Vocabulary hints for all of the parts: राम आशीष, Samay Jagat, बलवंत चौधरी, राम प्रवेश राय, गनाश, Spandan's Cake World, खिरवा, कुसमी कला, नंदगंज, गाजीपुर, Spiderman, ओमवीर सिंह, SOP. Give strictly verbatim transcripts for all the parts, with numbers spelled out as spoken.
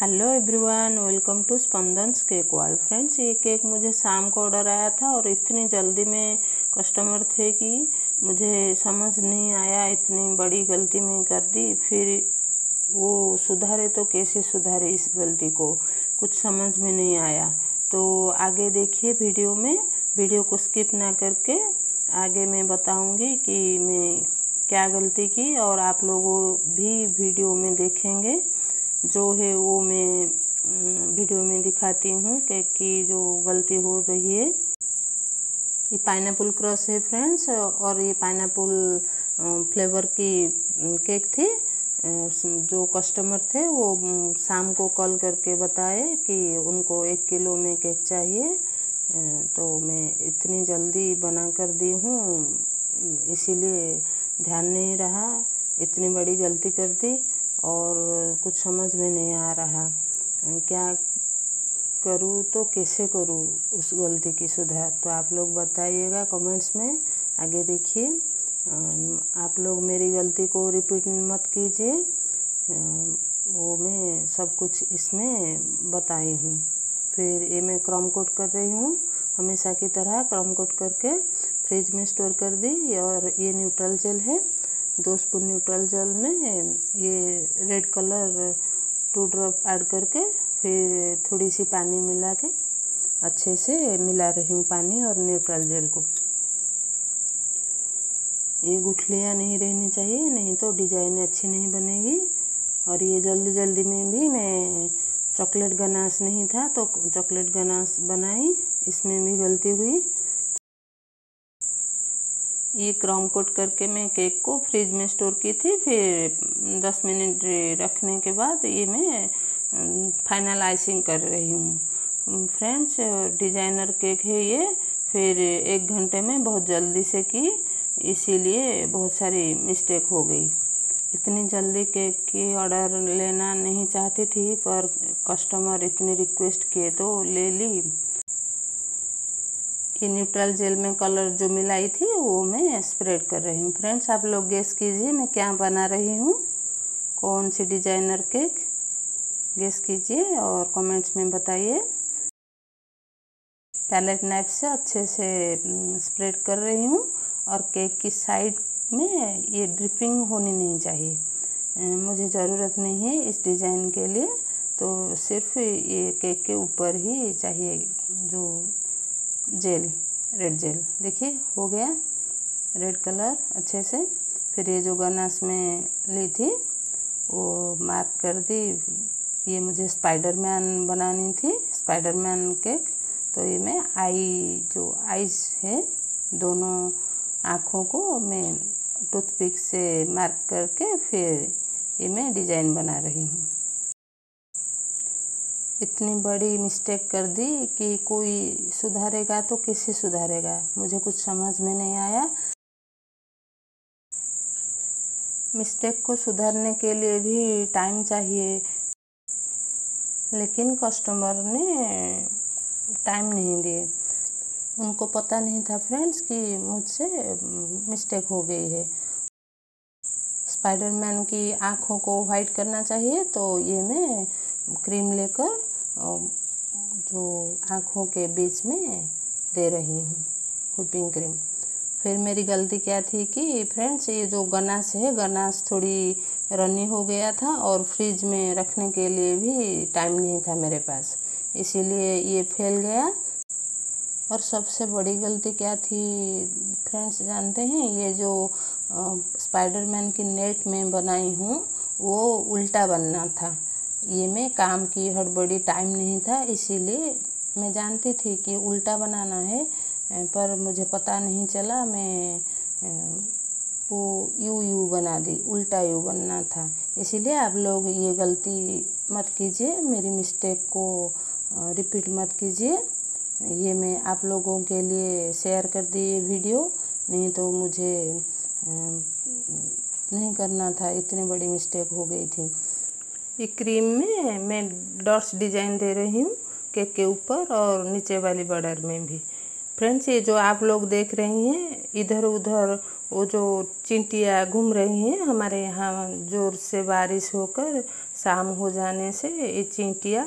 Hello everyone, welcome to Spandan's cake world. Friends, ये cake मुझे शाम को ऑर्डर आया था और इतनी जल्दी में कस्टमर थे कि मुझे समझ नहीं आया, इतनी बड़ी गलती मैं कर दी। फिर वो सुधारे तो कैसे सुधारे, इस गलती को कुछ समझ में नहीं आया। तो आगे देखिए वीडियो में, वीडियो को स्किप ना करके आगे मैं बताऊँगी कि मैं क्या गलती की, और आप लोगों भी वीडियो में देखेंगे जो है वो मैं वीडियो में दिखाती हूँ केक की जो गलती हो रही है। ये पाइनएप्पल क्रश है फ्रेंड्स, और ये पाइनएप्पल फ्लेवर की केक थी। जो कस्टमर थे वो शाम को कॉल करके बताए कि उनको एक किलो में केक चाहिए, तो मैं इतनी जल्दी बना कर दी हूँ, इसीलिए ध्यान नहीं रहा, इतनी बड़ी गलती कर दी और कुछ समझ में नहीं आ रहा क्या करूँ, तो कैसे करूँ उस गलती की सुधार। तो आप लोग बताइएगा कमेंट्स में। आगे देखिए, आप लोग मेरी गलती को रिपीट मत कीजिए, वो मैं सब कुछ इसमें बताई हूँ। फिर ये मैं क्रम कोट कर रही हूँ, हमेशा की तरह क्रम कोट करके फ्रिज में स्टोर कर दी। और ये न्यूट्रल जेल है, दो स्पून न्यूट्रल जल में ये red colour two drop add करके फिर थोड़ी सी पानी मिला के अच्छे से मिला रही हूँ पानी और न्यूट्रल जल को। ये गुठलियाँ नहीं रहनी चाहिए, नहीं तो डिजाइन अच्छी नहीं बनेगी। और ये जल्दी जल्दी में भी मैं चॉकलेट गनाश नहीं था तो चॉकलेट गनाश बनाई, इसमें भी गलती हुई। ये क्रॉम कोट करके मैं केक को फ्रिज में स्टोर की थी, फिर दस मिनट रखने के बाद ये मैं फाइनल आइसिंग कर रही हूँ। फ्रेंड्स, डिज़ाइनर केक है ये, फिर एक घंटे में बहुत जल्दी से की, इसीलिए बहुत सारी मिस्टेक हो गई। इतनी जल्दी केक की ऑर्डर लेना नहीं चाहती थी, पर कस्टमर इतनी रिक्वेस्ट किए तो ले ली। ये न्यूट्रल जेल में कलर जो मिलाई थी वो मैं स्प्रेड कर रही हूँ। फ्रेंड्स, आप लोग गेस कीजिए मैं क्या बना रही हूँ, कौन सी डिजाइनर केक, गेस कीजिए और कमेंट्स में बताइए। पैलेट नाइफ से अच्छे से स्प्रेड कर रही हूँ, और केक की साइड में ये ड्रिपिंग होनी नहीं चाहिए, मुझे ज़रूरत नहीं है इस डिज़ाइन के लिए, तो सिर्फ ये केक के ऊपर ही चाहिए जो जेल, रेड जेल। देखिए हो गया रेड कलर अच्छे से। फिर ये जो गनाश में ली थी वो मार्क कर दी, ये मुझे स्पाइडरमैन बनानी थी, स्पाइडरमैन केक। तो ये मैं आई जो आईज है दोनों आँखों को मैं टूथपिक से मार्क करके फिर ये मैं डिज़ाइन बना रही हूँ। इतनी बड़ी मिस्टेक कर दी कि कोई सुधारेगा तो कैसे सुधारेगा, मुझे कुछ समझ में नहीं आया। मिस्टेक को सुधारने के लिए भी टाइम चाहिए, लेकिन कस्टमर ने टाइम नहीं दिए, उनको पता नहीं था फ्रेंड्स कि मुझसे मिस्टेक हो गई है। स्पाइडरमैन की आँखों को वाइट करना चाहिए, तो ये मैं क्रीम लेकर जो आँखों के बीच में दे रही हूँ, व्हिपिंग क्रीम। फिर मेरी गलती क्या थी कि फ्रेंड्स, ये जो गनाश है, गनाश थोड़ी रनी हो गया था और फ्रिज में रखने के लिए भी टाइम नहीं था मेरे पास, इसीलिए ये फैल गया। और सबसे बड़ी गलती क्या थी फ्रेंड्स जानते हैं, ये जो स्पाइडरमैन की नेट में बनाई हूँ वो उल्टा बनना था। ये मैं काम की हड़बड़ी, टाइम नहीं था, इसीलिए मैं जानती थी कि उल्टा बनाना है, पर मुझे पता नहीं चला, मैं वो यू यू बना दी, उल्टा यू बनना था। इसीलिए आप लोग ये गलती मत कीजिए, मेरी मिस्टेक को रिपीट मत कीजिए। ये मैं आप लोगों के लिए शेयर कर दी ये वीडियो, नहीं तो मुझे नहीं करना था, इतनी बड़ी मिस्टेक हो गई थी। ये क्रीम में मैं डॉट्स डिज़ाइन दे रही हूँ केक के ऊपर और नीचे वाली बॉर्डर में भी। फ्रेंड्स, ये जो आप लोग देख रही हैं इधर उधर वो जो चींटियाँ घूम रही हैं, हमारे यहाँ ज़ोर से बारिश होकर शाम हो जाने से ये चींटियाँ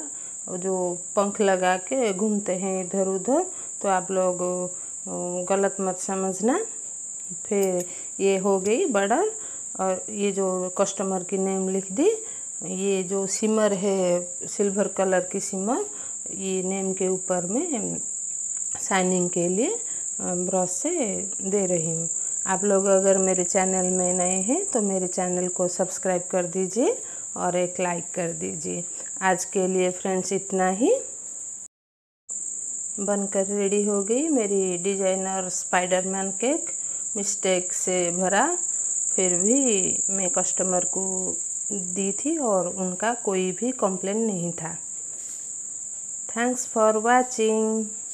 जो पंख लगा के घूमते हैं इधर उधर, तो आप लोग गलत मत समझना। फिर ये हो गई बर्डर, और ये जो कस्टमर की नेम लिख दी। ये जो सिमर है सिल्वर कलर की सिमर, ये नेम के ऊपर में शाइनिंग के लिए ब्रश से दे रही हूँ। आप लोग अगर मेरे चैनल में नए हैं तो मेरे चैनल को सब्सक्राइब कर दीजिए और एक लाइक कर दीजिए। आज के लिए फ्रेंड्स इतना ही। बनकर रेडी हो गई मेरी डिजाइनर स्पाइडरमैन केक। मिस्टेक से भरा फिर भी मैं कस्टमर को दी थी और उनका कोई भी कंप्लेन नहीं था। Thanks for watching.